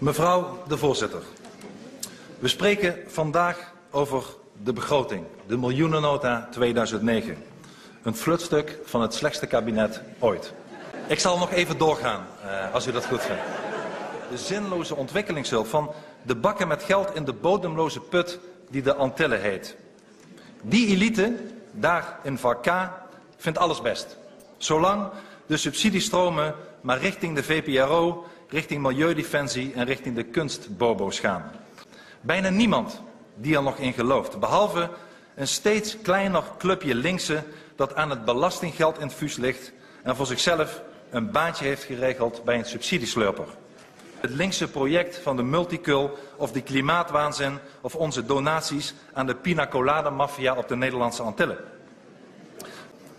Mevrouw de voorzitter, we spreken vandaag over de begroting, de miljoenennota 2009. Een flutstuk van het slechtste kabinet ooit. Ik zal nog even doorgaan, als u dat goed vindt. De zinloze ontwikkelingshulp van de bakken met geld in de bodemloze put die de Antille heet. Die elite, daar in vak K, vindt alles best. Zolang de subsidiestromen maar richting de VPRO, richting Milieudefensie en richting de kunstbobo's gaan. Bijna niemand die er nog in gelooft, behalve een steeds kleiner clubje linkse dat aan het belastinggeldinfuus ligt en voor zichzelf een baantje heeft geregeld bij een subsidieslurper. Het linkse project van de multicul of de klimaatwaanzin of onze donaties aan de pina colada maffia op de Nederlandse Antillen.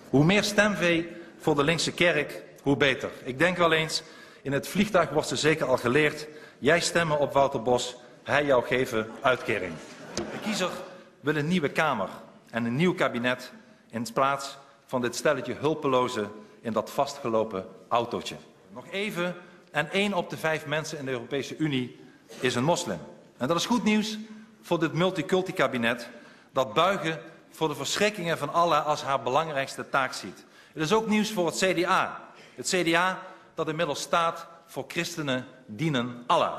Hoe meer stemvee voor de linkse kerk, hoe beter. Ik denk wel eens, in het vliegtuig wordt ze zeker al geleerd, jij stemmen op Wouter Bos, hij jou geven uitkering. De kiezer wil een nieuwe Kamer en een nieuw kabinet in plaats van dit stelletje hulpelozen in dat vastgelopen autootje. Nog even en 1 op de 5 mensen in de Europese Unie is een moslim. En dat is goed nieuws voor dit multiculti-kabinet dat buigen voor de verschrikkingen van Allah als haar belangrijkste taak ziet. Het is ook nieuws voor het CDA. Het CDA dat inmiddels staat voor christenen dienen Allah.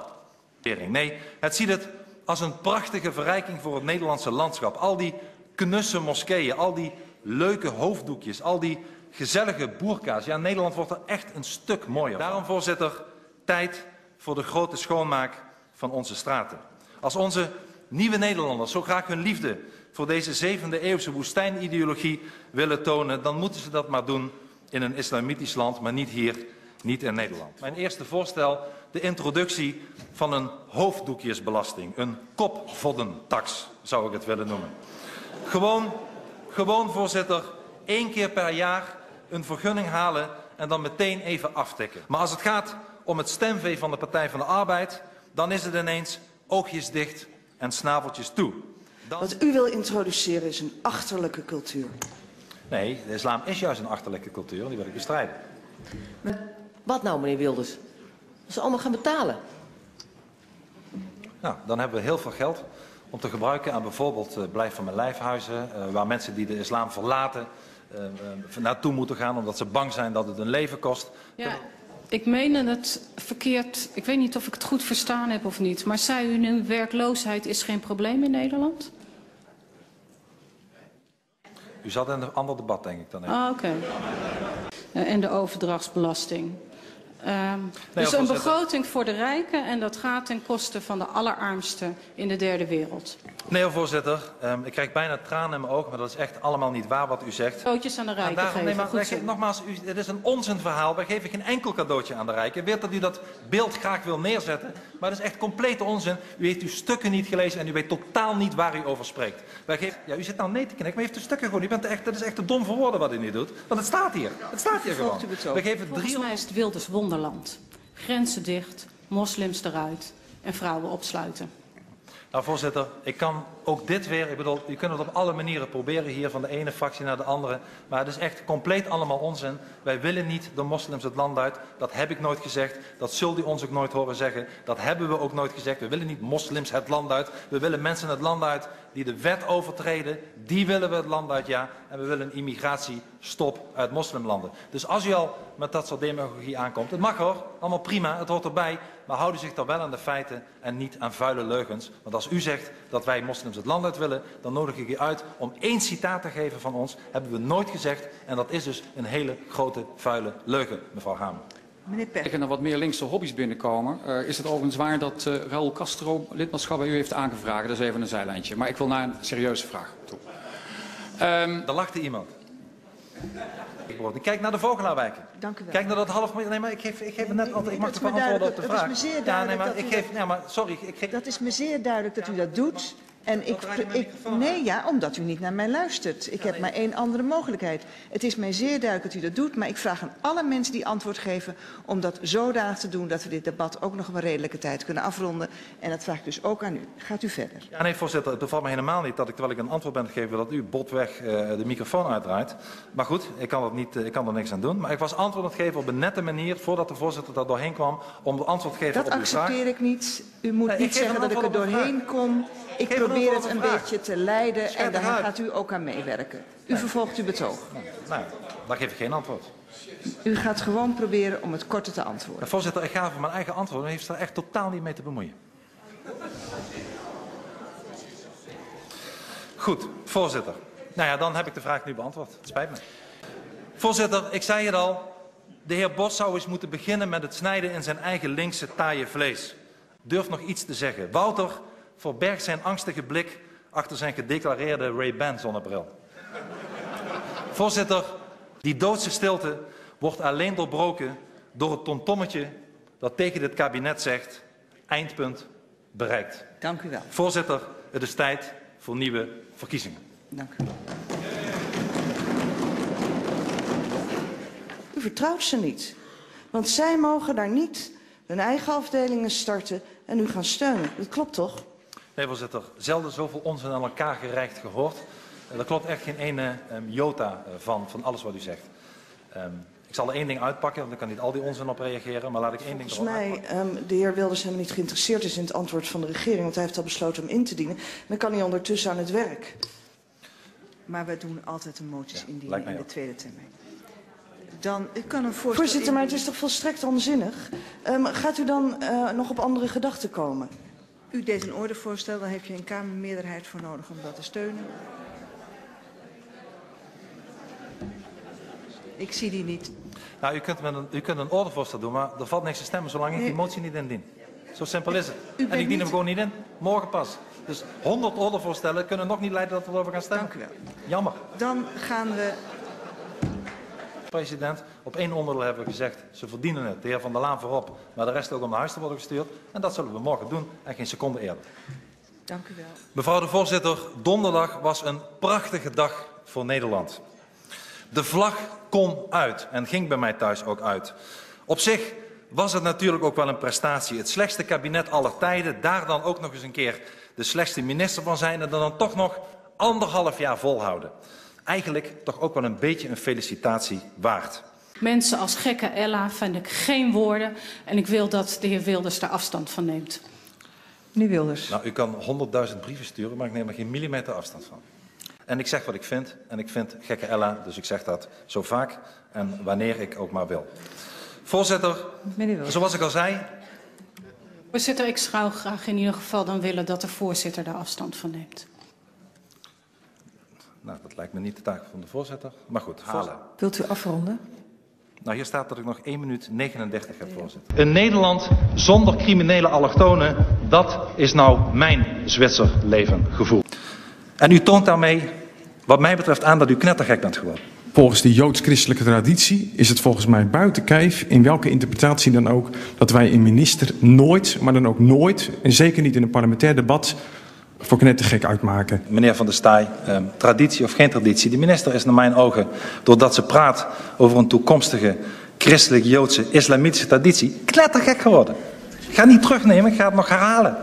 Nee, het ziet het als een prachtige verrijking voor het Nederlandse landschap. Al die knusse moskeeën, al die leuke hoofddoekjes, al die gezellige boerka's. Ja, Nederland wordt er echt een stuk mooier van. Daarom, voorzitter, tijd voor de grote schoonmaak van onze straten. Als onze nieuwe Nederlanders zo graag hun liefde voor deze 7e-eeuwse woestijnideologie willen tonen, dan moeten ze dat maar doen in een islamitisch land, maar niet hier, niet in Nederland. Mijn eerste voorstel, de introductie van een hoofddoekjesbelasting, een kopvoddentax zou ik het willen noemen. Gewoon, voorzitter, 1 keer per jaar een vergunning halen en dan meteen even aftikken. Maar als het gaat om het stemvee van de Partij van de Arbeid, dan is het ineens oogjes dicht en snaveltjes toe. Dan... Wat u wil introduceren is een achterlijke cultuur. Nee, de islam is juist een achterlijke cultuur, die wil ik bestrijden. Maar wat nou, meneer Wilders? Als ze allemaal gaan betalen? Nou, dan hebben we heel veel geld om te gebruiken aan bijvoorbeeld Blijf van mijn lijfhuizen, waar mensen die de islam verlaten naartoe moeten gaan omdat ze bang zijn dat het hun leven kost. Ja, ik meen het verkeerd. Ik weet niet of ik het goed verstaan heb of niet, maar zei u nu werkloosheid is geen probleem in Nederland? U zat in een ander debat, denk ik dan. Ah, oké. En de overdrachtsbelasting. Dus een begroting voor de rijken en dat gaat ten koste van de allerarmsten in de derde wereld. Nee, voorzitter. Ik krijg bijna tranen in mijn ogen, maar dat is echt allemaal niet waar wat u zegt. Cadeautjes aan de rijken geven. Nee, maar nogmaals, het is een onzinverhaal. Wij geven geen enkel cadeautje aan de rijken. Ik weet dat u dat beeld graag wil neerzetten, maar dat is echt complete onzin. U heeft uw stukken niet gelezen en u weet totaal niet waar u over spreekt. Wij geven... Ja, u zit nou nee te knikken, maar u heeft de stukken gewoon. U bent echt... Dat is echt te dom voor woorden wat u nu doet, want het staat hier. Het staat hier gewoon. Wij geven volgens mij is het Wilders wonder. Land. Grenzen dicht, moslims eruit en vrouwen opsluiten. Nou, voorzitter, ik kan ook dit weer... Ik bedoel, u kunt het op alle manieren proberen hier van de ene fractie naar de andere. Maar het is echt compleet allemaal onzin. Wij willen niet de moslims het land uit. Dat heb ik nooit gezegd. Dat zult u ons ook nooit horen zeggen. Dat hebben we ook nooit gezegd. We willen niet moslims het land uit. We willen mensen het land uit die de wet overtreden. Die willen we het land uit, ja. En we willen een immigratiestop uit moslimlanden. Dus als u al met dat soort demagogie aankomt, het mag hoor. Allemaal prima, het hoort erbij. Maar houden zich dan wel aan de feiten en niet aan vuile leugens. Want als u zegt dat wij moslims het land uit willen, dan nodig ik u uit om 1 citaat te geven van ons. Hebben we nooit gezegd. En dat is dus een hele grote vuile leugen, mevrouw Hamer. Meneer Pech. Er wat meer linkse hobby's binnenkomen. Is het overigens waar dat Raoul Castro lidmaatschap bij u heeft aangevraagd? Dat is even een zijlijntje. Maar ik wil naar een serieuze vraag toe. Daar lachte iemand. Kijk naar de Vogelaarwijken. Dank u wel. Kijk naar dat half miljoen. Nee, maar ik geef het net altijd. Ik mag toch antwoorden op de vraag. Dat is me zeer duidelijk dat u dat doet. En omdat u niet naar mij luistert. Ik heb maar één andere mogelijkheid. Het is mij zeer duidelijk dat u dat doet, maar ik vraag aan alle mensen die antwoord geven om dat zodanig te doen dat we dit debat ook nog op een redelijke tijd kunnen afronden. En dat vraag ik dus ook aan u. Gaat u verder? Ja, nee, voorzitter, het bevalt me helemaal niet dat ik, terwijl ik een antwoord ben gegeven, dat u botweg de microfoon uitdraait. Maar goed, ik kan, ik kan er niks aan doen. Maar ik was antwoord aan het geven op een nette manier, voordat de voorzitter daar doorheen kwam, om de antwoord te geven op uw vraag. Dat accepteer ik niet. U moet niet zeggen dat ik er doorheen kom. Ik probeer het een beetje te leiden en daar gaat u ook aan meewerken. U vervolgt uw betoog. Nee, daar geef ik geen antwoord. U gaat gewoon proberen om het korter te antwoorden. Voorzitter, ik ga voor mijn eigen antwoord. U heeft er echt totaal niet mee te bemoeien. Goed, voorzitter. Nou ja, dan heb ik de vraag nu beantwoord. Het spijt me. Voorzitter, ik zei het al. De heer Bos zou eens moeten beginnen met het snijden in zijn eigen linkse taaie vlees. Durf nog iets te zeggen. Wouter verbergt zijn angstige blik achter zijn gedeclareerde Ray-Ban zonnebril. Voorzitter, die doodse stilte wordt alleen doorbroken door het tontommetje dat tegen dit kabinet zegt: eindpunt bereikt. Dank u wel. Voorzitter, het is tijd voor nieuwe verkiezingen. Dank u. U vertrouwt ze niet, want zij mogen daar niet hun eigen afdelingen starten en u gaan steunen. Dat klopt toch? Nee, voorzitter. Zelden zoveel onzin aan elkaar gereikt gehoord. Daar klopt echt geen ene jota van alles wat u zegt. Ik zal er één ding uitpakken, want ik kan niet al die onzin op reageren. Maar laat ik één ding erop uitpakken. Volgens mij, de heer Wilders helemaal niet geïnteresseerd is in het antwoord van de regering. Want hij heeft al besloten om in te dienen. En dan kan hij ondertussen aan het werk. Maar we doen altijd de moties indienen in de tweede termijn. Dan kan een voorstel... Voorzitter, maar het is toch volstrekt onzinnig? Gaat u dan nog op andere gedachten komen? U deed een ordevoorstel, daar heb je een Kamermeerderheid voor nodig om dat te steunen. Ik zie die niet. Nou, u kunt een ordevoorstel doen, maar er valt niks te stemmen zolang ik die motie niet indien. Zo simpel is het. En ik dien hem gewoon niet in, morgen pas. Dus 100 ordevoorstellen kunnen nog niet leiden dat we erover gaan stemmen. Dank u wel. Jammer. Dan gaan we... President, op één onderdeel hebben we gezegd, ze verdienen het, de heer Van der Laan voorop, maar de rest ook om naar huis te worden gestuurd. En dat zullen we morgen doen en geen seconde eerder. Dank u wel. Mevrouw de voorzitter, donderdag was een prachtige dag voor Nederland. De vlag kon uit en ging bij mij thuis ook uit. Op zich was het natuurlijk ook wel een prestatie. Het slechtste kabinet aller tijden, daar dan ook nog eens een keer de slechtste minister van zijn en dan toch nog 1,5 jaar volhouden. Eigenlijk toch ook wel een beetje een felicitatie waard. Mensen als gekke Ella vind ik geen woorden. En ik wil dat de heer Wilders daar afstand van neemt. Meneer Wilders. Nou, u kan 100.000 brieven sturen, maar ik neem er geen millimeter afstand van. En ik zeg wat ik vind. En ik vind gekke Ella, dus ik zeg dat zo vaak en wanneer ik ook maar wil. Voorzitter, zoals ik al zei... Voorzitter, ik zou graag in ieder geval dan willen dat de voorzitter daar afstand van neemt. Nou, dat lijkt me niet de taak van de voorzitter. Maar goed, halen. Wilt u afronden? Nou, hier staat dat ik nog 1 minuut 39 heb, voorzitter. Een Nederland zonder criminele allochtonen, dat is nou mijn Zwitserleven-gevoel. En u toont daarmee, wat mij betreft, aan dat u knettergek bent geworden. Volgens de joods-christelijke traditie is het volgens mij buiten kijf, in welke interpretatie dan ook, dat wij een minister nooit, maar dan ook nooit, en zeker niet in een parlementair debat, voor knettergek uitmaken. Meneer Van der Staaij, traditie of geen traditie. De minister is naar mijn ogen, doordat ze praat over een toekomstige christelijk-joodse islamitische traditie, knettergek geworden. Ik ga niet terugnemen, ik ga het nog herhalen.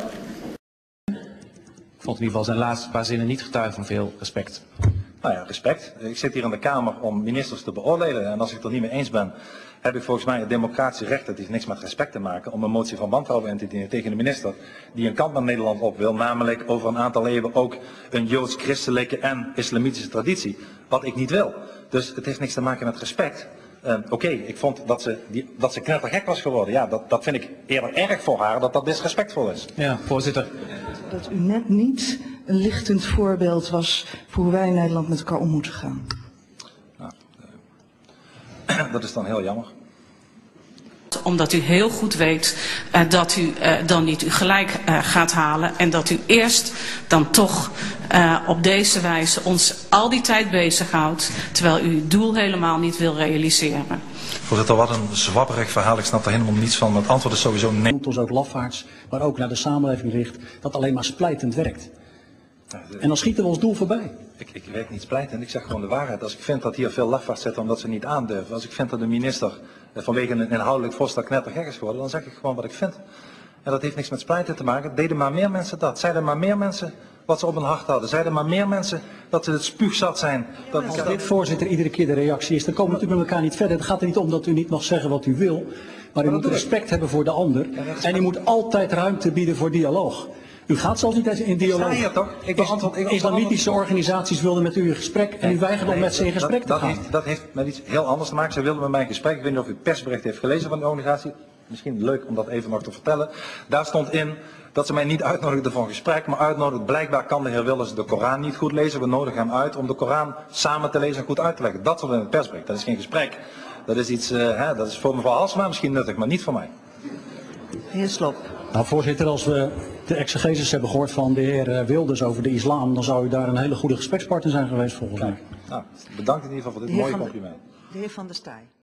Ik vond in ieder geval zijn laatste paar zinnen niet getuigen van veel respect. Nou ja, respect. Ik zit hier in de Kamer om ministers te beoordelen. En als ik het er niet mee eens ben, heb ik volgens mij het democratische recht, dat heeft niks met respect te maken, om een motie van wantrouwen in te dienen tegen de minister die een kant naar Nederland op wil, namelijk over een aantal eeuwen ook een joods-christelijke en islamitische traditie, wat ik niet wil. Dus het heeft niks te maken met respect. Oké, ik vond dat ze knettergek was geworden. Ja, dat vind ik eerder erg voor haar, dat dat disrespectvol is. Ja, voorzitter. Dat u net niet een lichtend voorbeeld was voor hoe wij in Nederland met elkaar om moeten gaan. Dat is dan heel jammer. Omdat u heel goed weet dat u dan niet uw gelijk gaat halen. En dat u eerst dan toch op deze wijze ons al die tijd bezighoudt. Terwijl u uw doel helemaal niet wil realiseren. Voorzitter, wat een zwabberig verhaal. Ik snap er helemaal niets van. Het antwoord is sowieso nee. Het komt ons ook lafaards, maar ook naar de samenleving richt. Dat alleen maar splijtend werkt. En dan schieten we ons doel voorbij. Ik werk niet pleiten, ik zeg gewoon de waarheid. Als ik vind dat hier veel lafaards zitten omdat ze niet aandurven, als ik vind dat de minister vanwege een inhoudelijk voorstel knettergek is geworden, dan zeg ik gewoon wat ik vind. En dat heeft niks met splijten te maken. Deden maar meer mensen dat. Zeiden maar meer mensen wat ze op hun hart hadden. Zeiden maar meer mensen dat ze het spuugzat zijn. Dat als dit voorzitter iedere keer de reactie is, dan komen we natuurlijk met elkaar niet verder. Het gaat er niet om dat u niet mag zeggen wat u wil. Maar u moet respect hebben voor de ander. En u moet altijd ruimte bieden voor dialoog. U gaat zelfs niet eens in dialoog. Islamitische organisaties wilden met u in gesprek en u weigerde om met ze in gesprek te gaan. Dat heeft met iets heel anders te maken. Ze wilden met mij in gesprek. Ik weet niet of u het persbericht heeft gelezen van de organisatie. Misschien leuk om dat even nog te vertellen. Daar stond in dat ze mij niet uitnodigden voor een gesprek, maar uitnodigden. Blijkbaar kan de heer Wilders de Koran niet goed lezen. We nodigen hem uit om de Koran samen te lezen en goed uit te leggen. Dat stond in het persbericht. Dat is geen gesprek. Dat is iets, dat is voor mevrouw Halsma misschien nuttig, maar niet voor mij. Heer Slob. Nou voorzitter, als we de exegesis hebben gehoord van de heer Wilders over de islam, dan zou u daar een hele goede gesprekspartner zijn geweest volgens mij. Nou, bedankt in ieder geval voor dit mooie compliment. De heer Van der Staaij.